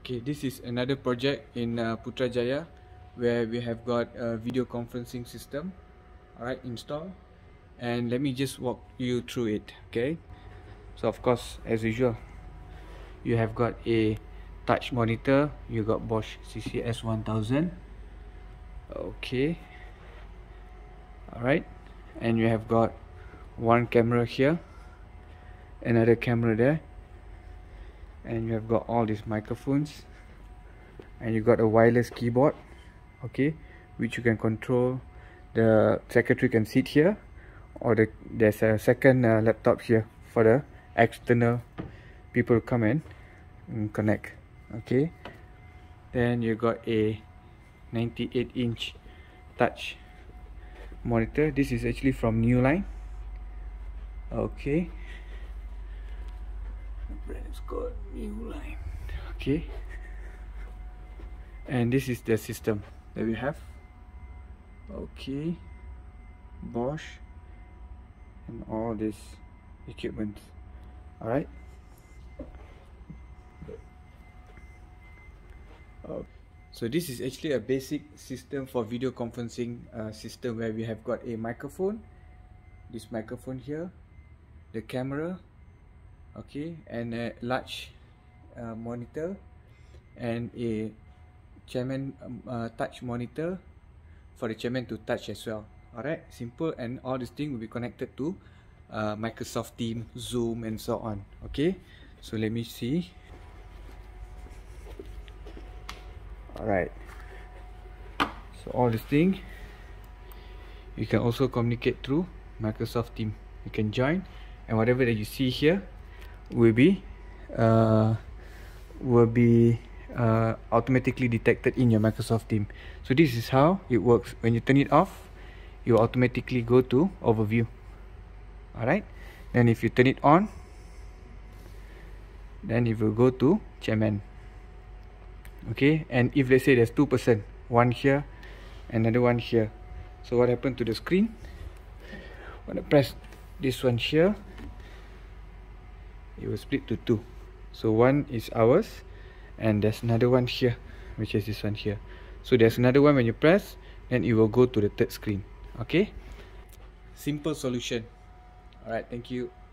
Okay, this is another project in Putrajaya where we have got a video conferencing system, alright, installed, and let me just walk you through it. Okay, so of course, as usual, you have got a touch monitor, you got Bosch CCS1000. Okay, alright, and you have got one camera here, another camera there, and you have got all these microphones, and you got a wireless keyboard, okay, which you can control. The secretary can sit here, or there's a second laptop here for the external people come in and connect. Okay, then you got a 98-inch touch monitor. This is actually from Newline. Okay, it's called Newline. Okay, and this is the system that we have. Okay, Bosch and all this equipment. Alright. Okay. So this is actually a basic system for video conferencing system where we have got a microphone, this microphone here, the camera, okay, and a large monitor, and a chairman touch monitor for the chairman to touch as well. Alright, simple, and all this thing will be connected to Microsoft Team, Zoom, and so on. Okay, so let me see. Alright, so all this thing you can also communicate through Microsoft Team. You can join, and whatever that you see here will be automatically detected in your Microsoft Team. So this is how it works. When you turn it off, you automatically go to overview. Alright, and if you turn it on, then it will go to chairman. Okay, and if let's say there's two person, one here, another one here. So what happened to the screen? When I press this one here, it will split to two. So one is ours, and there's another one here, which is this one here. So there's another one. When you press, then it will go to the third screen. Okay, simple solution. Alright, thank you.